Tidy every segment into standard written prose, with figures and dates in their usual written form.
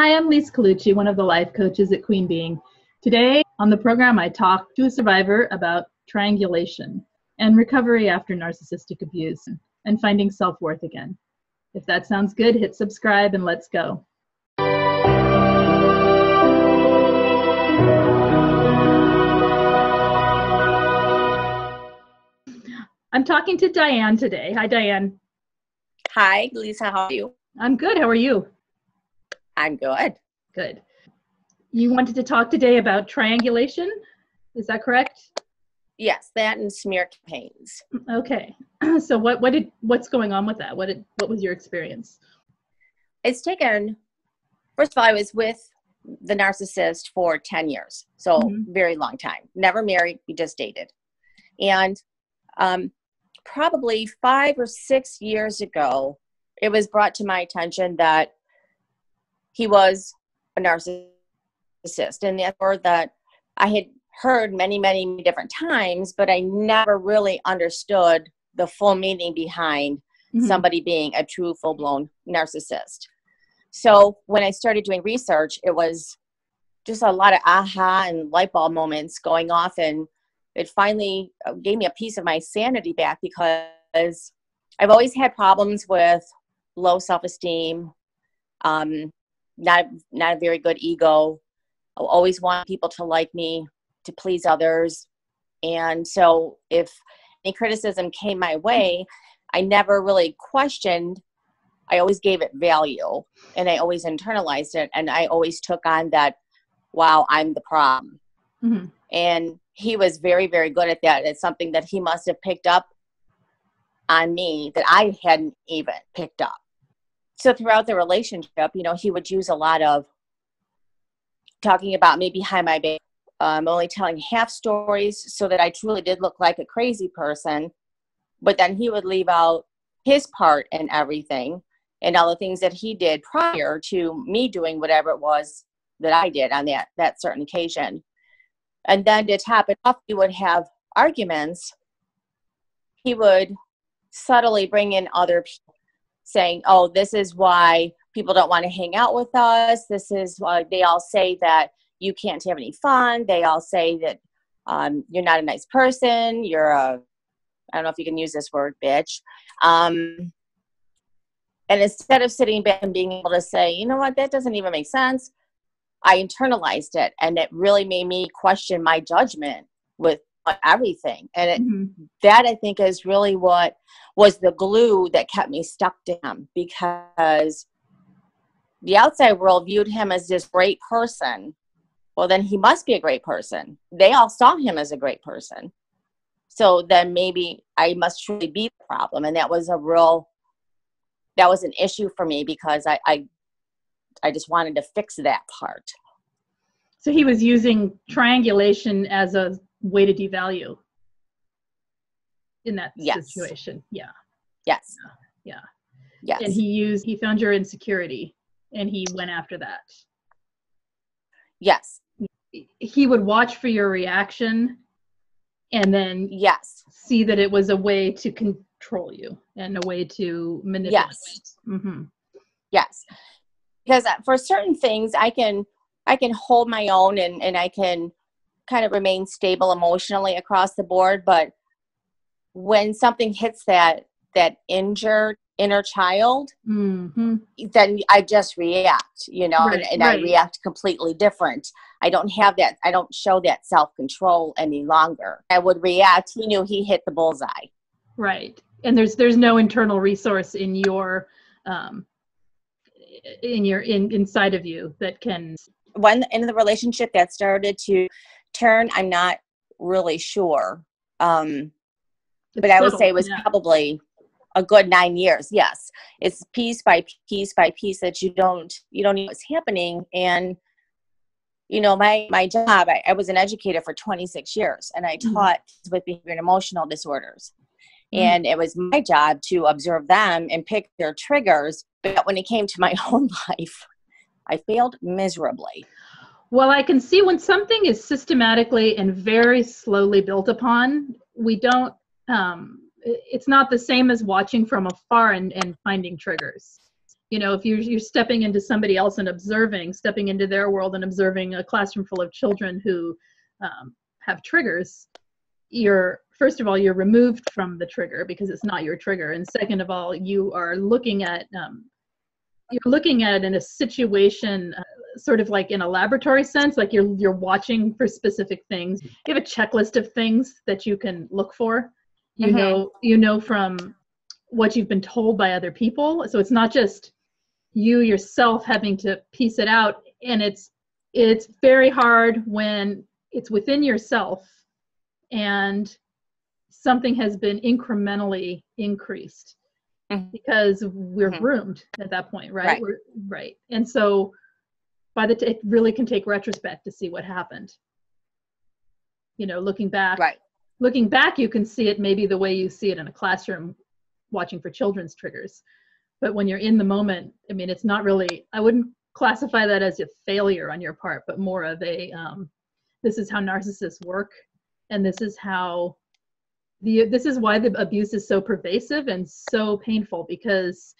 Hi, I'm Lise Colucci, one of the life coaches at Queen Being. Today on the program, I talked to a survivor about triangulation and recovery after narcissistic abuse and finding self-worth again. If that sounds good, hit subscribe and let's go. I'm talking to Diane today. Hi, Diane. Hi, Lisa. How are you? I'm good. How are you? I'm good. Good. You wanted to talk today about triangulation. Is that correct? Yes, that and smear campaigns. Okay. So what's going on with that? What was your experience? It's taken, first of all, I was with the narcissist for 10 years. So very long time. Never married. We just dated. And probably 5 or 6 years ago, it was brought to my attention that he was a narcissist, and that word that I had heard many, many different times, but I never really understood the full meaning behind somebody being a true full-blown narcissist. So when I started doing research, it was just a lot of aha and light bulb moments going off, and it finally gave me a piece of my sanity back, because I've always had problems with low self-esteem, not a very good ego. I always want people to like me, to please others. And so if any criticism came my way, I never really questioned. I always gave it value, and I always internalized it. And I always took on that, wow, I'm the problem. And he was very, very good at that. It's something that he must have picked up on me that I hadn't even picked up. So throughout the relationship, you know, he would use a lot of talking about me behind my back. I'm only telling half stories so that I truly did look like a crazy person. But then he would leave out his part and everything and all the things that he did prior to me doing whatever it was that I did on that certain occasion. And then to top it off, he would have arguments. He would subtly bring in other people, saying, oh, this is why people don't want to hang out with us. This is why they all say that you can't have any fun. They all say that you're not a nice person. You're a, I don't know if you can use this word, bitch. And instead of sitting back and being able to say, you know what, that doesn't even make sense, I internalized it, and it really made me question my judgment with everything. And it, that I think is really what was the glue that kept me stuck to him, because the outside world viewed him as this great person. Well, then he must be a great person. They all saw him as a great person. So then maybe I must truly be the problem. And that was that was an issue for me, because I just wanted to fix that part. So he was using triangulation as a way to devalue in that situation. Yeah. Yes. Yeah. Yes. And he found your insecurity, and he went after that. Yes. He would watch for your reaction, and then see that it was a way to control you and a way to manipulate. Yes. Yes. Because for certain things, I can hold my own, and I can kind of remain stable emotionally across the board. But when something hits that injured inner child, then I just react, you know, I react completely different. I don't have that. I don't show that self-control any longer. I would react. He knew he hit the bullseye. Right. And there's no internal resource in your, inside of you that can. One end of the relationship that started to turn, I'm not really sure, but subtle, I would say it was probably a good 9 years. Yes, it's piece by piece by piece that you don't know what's happening. And you know, my job, I was an educator for 26 years, and I taught kids with behavior and emotional disorders. And it was my job to observe them and pick their triggers. But when it came to my own life, I failed miserably. Well, I can see when something is systematically and very slowly built upon, we don't, it's not the same as watching from afar and finding triggers. You know, if you're stepping into somebody else and observing, stepping into their world and observing a classroom full of children who have triggers, you're, first of all, you're removed from the trigger because it's not your trigger. And second of all, you are looking at, in a situation, sort of like in a laboratory sense, like you're watching for specific things. You have a checklist of things that you can look for, you know, from what you've been told by other people. So it's not just you yourself having to piece it out. And it's very hard when it's within yourself and something has been incrementally increased, because we're groomed at that point, right? Right. And so by the it really can take retrospect to see what happened. You know, looking back, looking back, you can see it maybe the way you see it in a classroom, watching for children's triggers. But when you're in the moment, I mean, it's not really, I wouldn't classify that as a failure on your part, but more of a, this is how narcissists work. And this is how this is why the abuse is so pervasive and so painful, because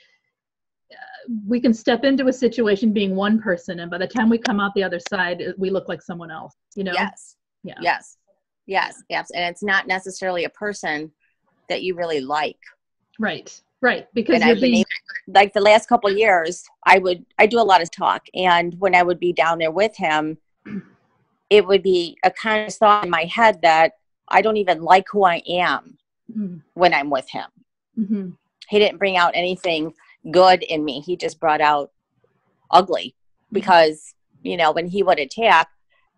we can step into a situation being one person, and by the time we come out the other side, we look like someone else, you know? Yes. And it's not necessarily a person that you really like. Right. Because you're being... like the last couple of years, I do a lot of talk, and when I would be down there with him, it would be a kind of thought in my head that I don't even like who I am when I'm with him. He didn't bring out anything good in me. He just brought out ugly, because, you know, when he would attack,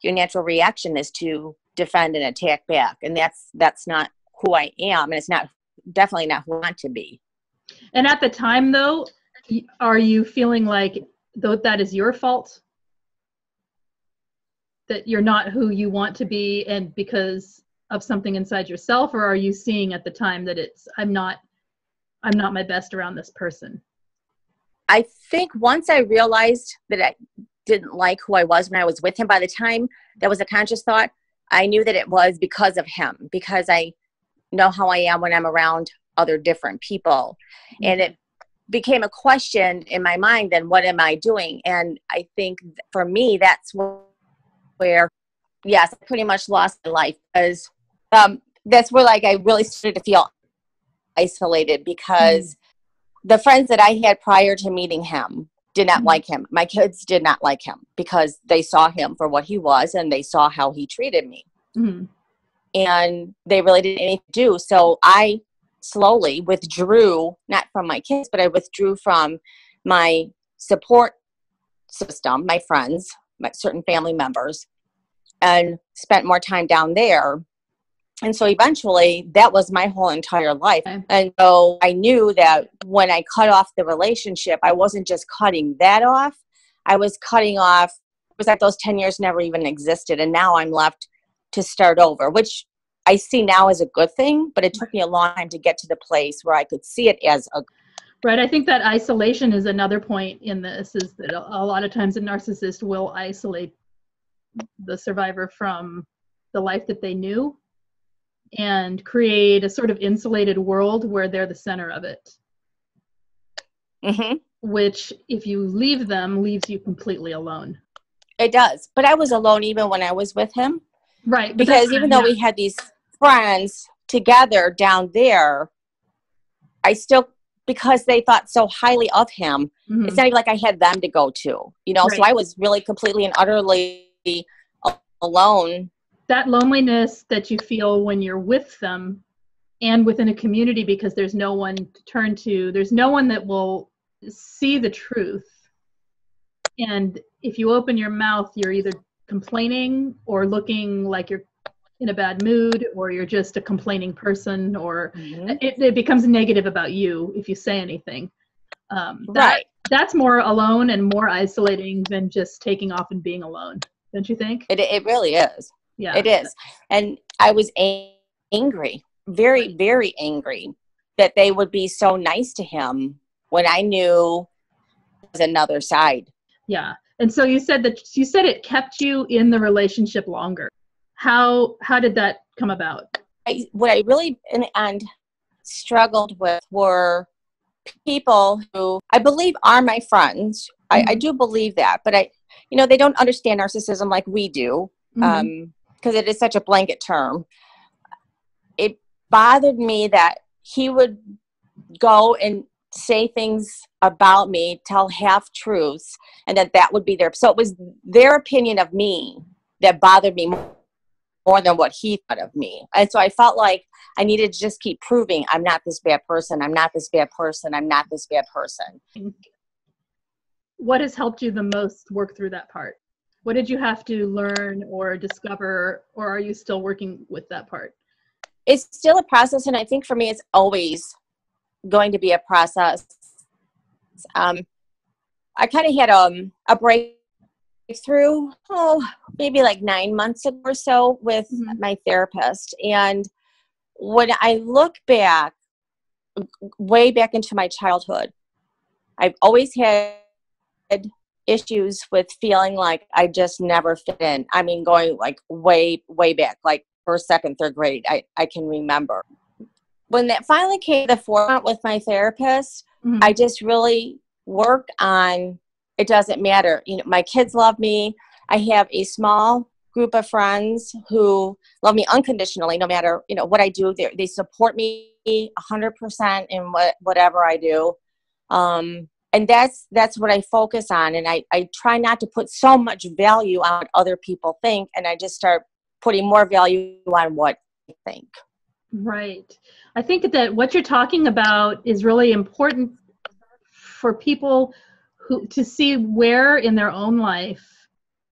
your natural reaction is to defend and attack back. And that's not who I am. And it's definitely not who I want to be. And at the time though, are you feeling like that is your fault? That you're not who you want to be, and because of something inside yourself? Or are you seeing at the time that it's, I'm not my best around this person? I think once I realized that I didn't like who I was when I was with him, by the time that was a conscious thought, I knew that it was because of him, because I know how I am when I'm around other different people. And it became a question in my mind, then what am I doing? And I think for me, that's where, yes, I pretty much lost my life, because that's where like I really started to feel isolated, because the friends that I had prior to meeting him did not like him. My kids did not like him because they saw him for what he was, and they saw how he treated me. And they really didn't have anything to do. So I slowly withdrew, not from my kids, but I withdrew from my support system, my friends, my certain family members, and spent more time down there. And so eventually that was my whole entire life. And so I knew that when I cut off the relationship, I wasn't just cutting that off. I was cutting off, it was like those 10 years never even existed. And now I'm left to start over, which I see now as a good thing, but it took me a long time to get to the place where I could see it as a. Right. I think that isolation is another point in this, is that a lot of times a narcissist will isolate the survivor from the life that they knew and create a sort of insulated world where they're the center of it. Which, if you leave them, leaves you completely alone. It does. But I was alone even when I was with him. Right. Because even though we had these friends together down there, I still, because they thought so highly of him, it's not even like I had them to go to, you know? So I was really completely and utterly alone. That loneliness that you feel when you're with them and within a community, because there's no one to turn to, there's no one that will see the truth. And if you open your mouth, you're either complaining or looking like you're in a bad mood, or you're just a complaining person, or it becomes negative about you if you say anything. That's more alone and more isolating than just taking off and being alone, don't you think? It really is. Yeah, it is. And I was angry, very, very angry that they would be so nice to him when I knew it was another side. Yeah. And so you said it kept you in the relationship longer. How did that come about? What I really, in the end, struggled with were people who I believe are my friends. Mm-hmm. I do believe that, but they don't understand narcissism like we do, because it is such a blanket term. It bothered me that he would go and say things about me, tell half truths, and that would be their. So it was their opinion of me that bothered me more than what he thought of me. And so I felt like I needed to just keep proving I'm not this bad person. I'm not this bad person. I'm not this bad person. What has helped you the most work through that part? What did you have to learn or discover, or are you still working with that part? It's still a process. And I think for me, it's always going to be a process. I kind of had a breakthrough, maybe like 9 months ago or so with my therapist. And when I look back, way back into my childhood, I've always had issues with feeling like I just never fit in. I mean, going like way, way back, like first, second, third grade, I can remember. When that finally came to the forefront with my therapist, I just really worked on, it doesn't matter. You know, my kids love me. I have a small group of friends who love me unconditionally, no matter, what I do. They support me 100% in whatever I do. And that's what I focus on. And I try not to put so much value on what other people think. And I just start putting more value on what I think. Right. I think that what you're talking about is really important for people who to see where in their own life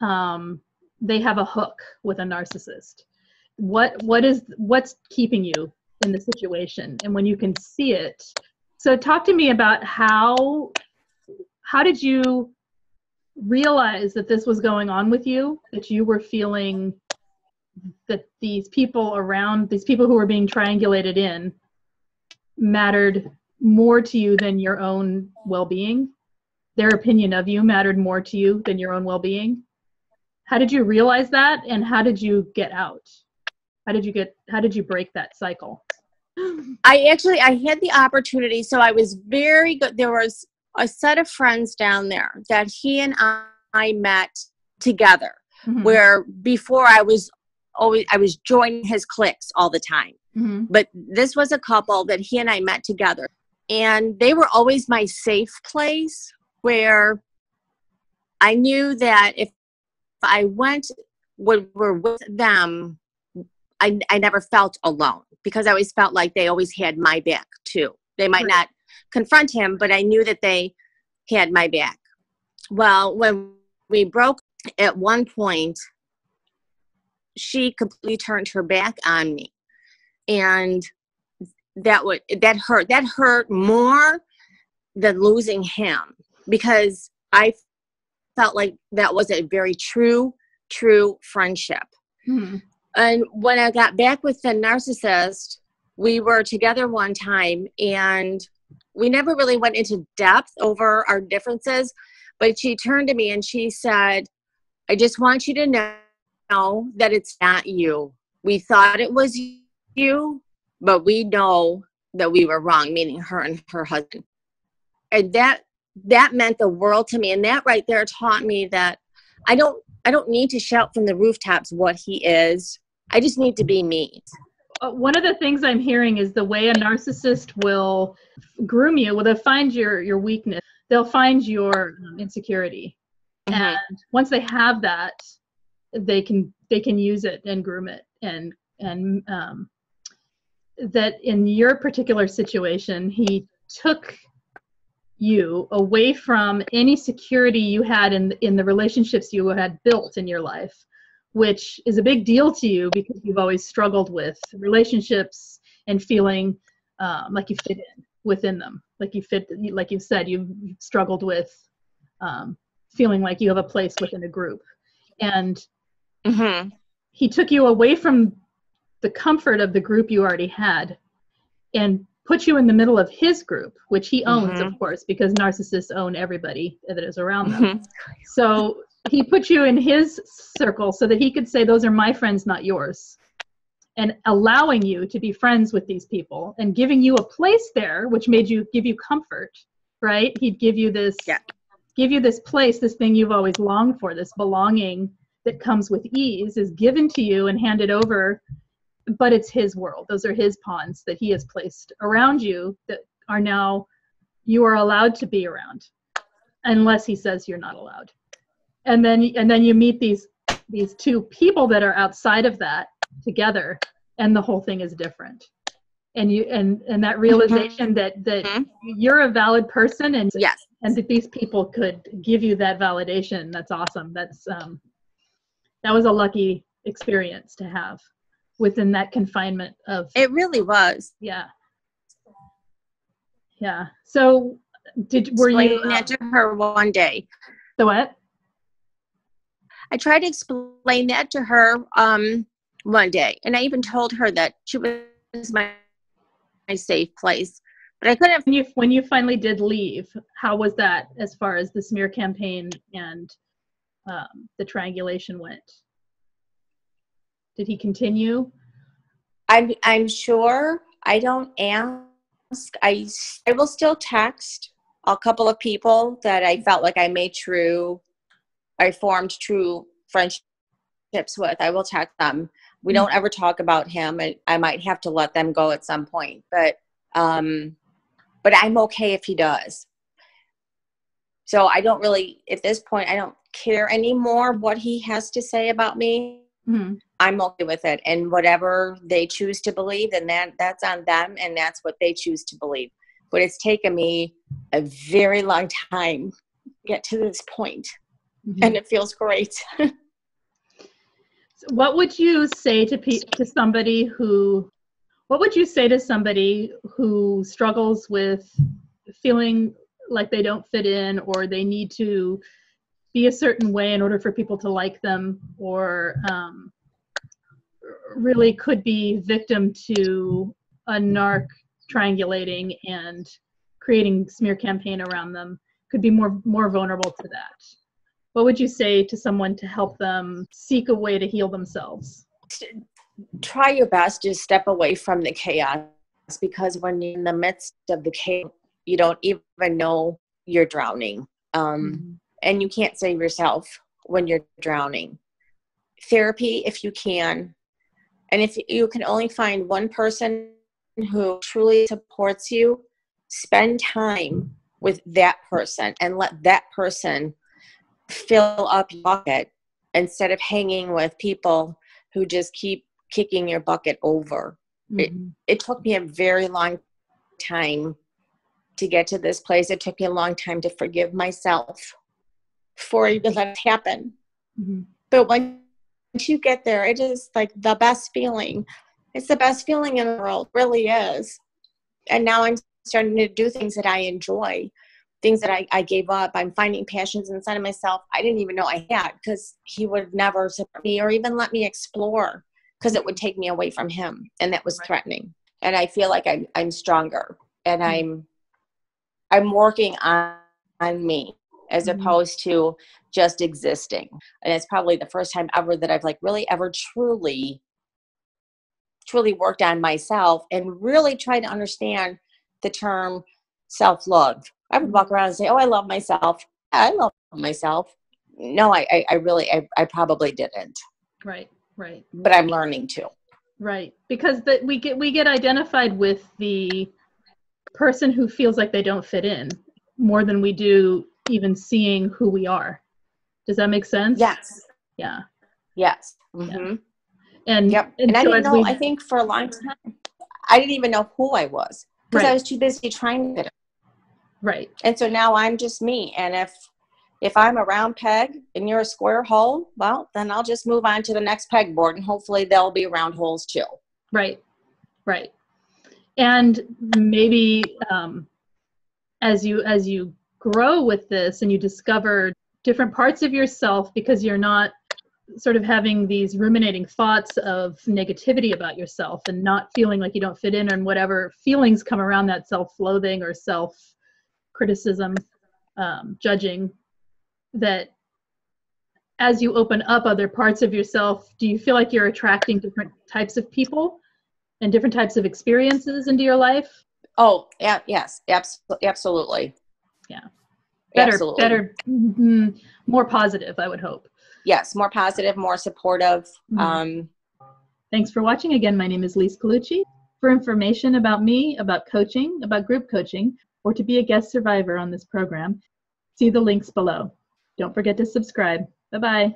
they have a hook with a narcissist. What's keeping you in the situation, and when you can see it. So talk to me about how did you realize that this was going on with you, that you were feeling that these people who were being triangulated in mattered more to you than your own well-being? Their opinion of you mattered more to you than your own well-being? How did you realize that, and how did you get out? How did you break that cycle? I had the opportunity, so I was very good. There was a set of friends down there that he and I met together, where before I was joining his cliques all the time. But this was a couple that he and I met together, and they were always my safe place where I knew that if I were with them, I never felt alone, because I always felt like they always had my back too. They might not confront him, but I knew that they had my back. Well, when we broke at one point, she completely turned her back on me, and that hurt more than losing him, because I felt like that was a very true friendship. And when I got back with the narcissist, we were together one time, and we never really went into depth over our differences, but she turned to me and she said, I just want you to know that it's not you. We thought it was you, but we know that we were wrong, meaning her and her husband. And that meant the world to me. And that right there taught me that I don't need to shout from the rooftops what he is. I just need to be me. One of the things I'm hearing is the way a narcissist will groom you. Well, they'll find your weakness. They'll find your insecurity. And once they have that, they can use it and groom it, and that in your particular situation, he took you away from any security you had in the relationships you had built in your life, which is a big deal to you because you've always struggled with relationships and feeling like you fit in within them, like you said, you've struggled with feeling like you have a place within a group. And he took you away from the comfort of the group you already had and put you in the middle of his group, which he owns, of course, because narcissists own everybody that is around them. So he put you in his circle so that he could say, those are my friends, not yours. and allowing you to be friends with these people and giving you a place there, which made you, give you comfort, right? He'd give you this, yeah, give you this place, this thing you've always longed for, this belonging that comes with ease is given to you and handed over, but it's his world. Those are his pawns that he has placed around you that are now, you are allowed to be around unless he says you're not allowed. And then you meet these two people that are outside of that together, and the whole thing is different. And you, and that realization that mm-hmm. you're a valid person, and yes, and that these people could give you that validation. That's awesome. That's that was a lucky experience to have within that confinement of. It really was. Yeah. Yeah. So were you explaining that to her one day? The what? I tried to explain that to her one day, and I even told her that she was my safe place, but I couldn't. When you finally did leave, how was that as far as the smear campaign and the triangulation went? Did he continue? I'm sure. I don't ask. I will still text a couple of people that I felt like I formed true friendships with. I will text them. We don't ever talk about him. I might have to let them go at some point, but I'm okay if he does. So I don't really, at this point, I don't care anymore what he has to say about me. Mm-hmm. I'm okay with it. And whatever they choose to believe, and that's on them, and that's what they choose to believe. But it's taken me a very long time to get to this point. Mm-hmm. And it feels great. So what would you say to somebody who struggles with feeling like they don't fit in, or they need to be a certain way in order for people to like them, or really could be victim to a narc triangulating and creating smear campaign around them, could be more vulnerable to that? What would you say to someone to help them seek a way to heal themselves? Try your best to step away from the chaos, because when you're in the midst of the chaos, you don't even know you're drowning. Mm-hmm. And you can't save yourself when you're drowning. Therapy, if you can. And if you can only find one person who truly supports you, spend time with that person and let that person fill up your bucket, instead of hanging with people who just keep kicking your bucket over. Mm-hmm. It took me a very long time to get to this place. It took me a long time to forgive myself for even letting it happen. Mm-hmm. But once you get there, it is like the best feeling. It's the best feeling in the world. It really is. And now I'm starting to do things that I enjoy. Things that I gave up. I'm finding passions inside of myself I didn't even know I had, because he would never support me or even let me explore, because it would take me away from him. And that was threatening. And I feel like I'm stronger, and I'm working on me as opposed to just existing. And it's probably the first time ever that I've like really ever truly worked on myself and really tried to understand the term self-love. I would walk around and say, "Oh, I love myself. I love myself." No, I really probably didn't. Right. But I'm learning to. Right, because we get identified with the person who feels like they don't fit in more than we do even seeing who we are. Does that make sense? Yes. Yeah. Yes. Mm-hmm. Yeah. And yep. And so I didn't know. I think for a long time, I didn't even know who I was, because I was too busy trying to fit in. Right. And so now I'm just me. And if I'm a round peg and you're a square hole, well, then I'll just move on to the next pegboard, and hopefully there'll be round holes too. Right. And maybe as you grow with this and you discover different parts of yourself, because you're not sort of having these ruminating thoughts of negativity about yourself and not feeling like you don't fit in, and whatever feelings come around that self-loathing or self-criticism, judging, that as you open up other parts of yourself, do you feel like you're attracting different types of people and different types of experiences into your life? Oh, yes, absolutely. Yeah. Better, absolutely. Better, more positive, I would hope. Yes, more positive, more supportive. Mm-hmm. Thanks for watching. Again, my name is Lise Colucci. For information about me, about coaching, about group coaching, or to be a guest survivor on this program, see the links below. Don't forget to subscribe. Bye-bye.